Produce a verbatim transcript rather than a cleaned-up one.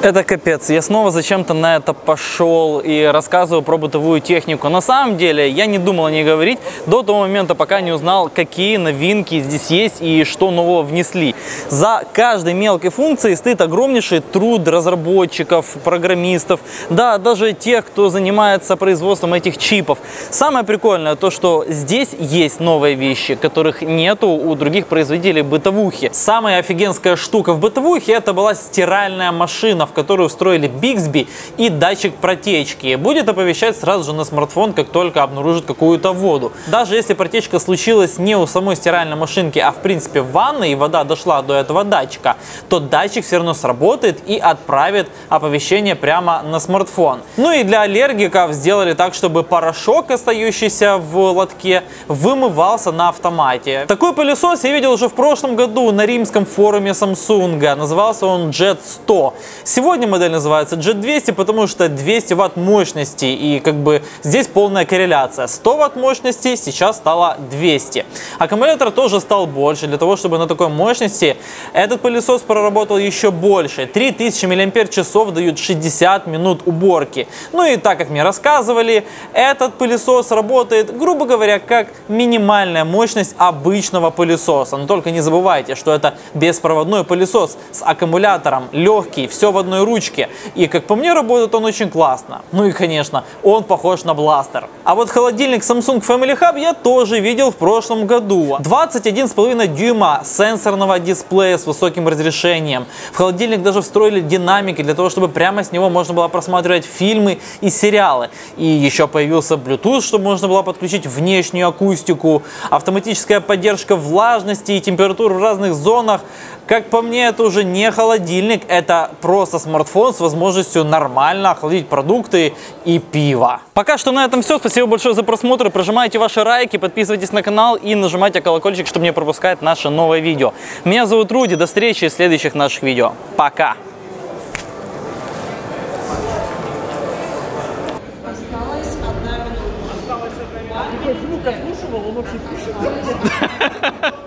Это капец, я снова зачем-то на это пошел и рассказываю про бытовую технику. На самом деле, я не думал о ней говорить до того момента, пока не узнал, какие новинки здесь есть и что нового внесли. За каждой мелкой функцией стоит огромнейший труд разработчиков, программистов, да, даже тех, кто занимается производством этих чипов. Самое прикольное то, что здесь есть новые вещи, которых нету у других производителей бытовухи. Самая офигенская штука в бытовухе — это была стиральная машина, в которую встроили Bixby и датчик протечки. Будет оповещать сразу же на смартфон, как только обнаружит какую-то воду. Даже если протечка случилась не у самой стиральной машинки, а в принципе в ванной, и вода дошла до этого датчика, то датчик все равно сработает и отправит оповещение прямо на смартфон. Ну и для аллергиков сделали так, чтобы порошок, остающийся в лотке, вымывался на автомате. Такой пылесос я видел уже в прошлом году на римском форуме Samsung. Назывался он Джет сто. Сегодня модель называется Джет двести, потому что двести ватт мощности, и как бы здесь полная корреляция. сто ватт мощности сейчас стало двести. Аккумулятор тоже стал больше, для того, чтобы на такой мощности этот пылесос проработал еще больше. три тысячи миллиампер-часов дают шестьдесят минут уборки. Ну и так как мне рассказывали, этот пылесос работает, грубо говоря, как минимальная мощность обычного пылесоса. Но только не забывайте, что это беспроводной пылесос с аккумулятором, легкий, все в одной ручке, и как по мне работает он очень классно. Ну и конечно, он похож на бластер. А вот холодильник Samsung Family Hub я тоже видел в прошлом году. двадцать один и пять дюйма сенсорного дисплея с высоким разрешением. В холодильник даже встроили динамики для того, чтобы прямо с него можно было просматривать фильмы и сериалы. И еще появился Bluetooth, чтобы можно было подключить внешнюю акустику, автоматическая поддержка влажности и температур в разных зонах. Как по мне, это уже не холодильник, это просто смартфон с возможностью нормально охладить продукты и пиво. Пока что на этом все. Спасибо большое за просмотр. Прожимайте ваши лайки, подписывайтесь на канал и нажимайте колокольчик, чтобы не пропускать наше новое видео. Меня зовут Руди. До встречи в следующих наших видео. Пока! Осталось одна минута. Осталось одна минута.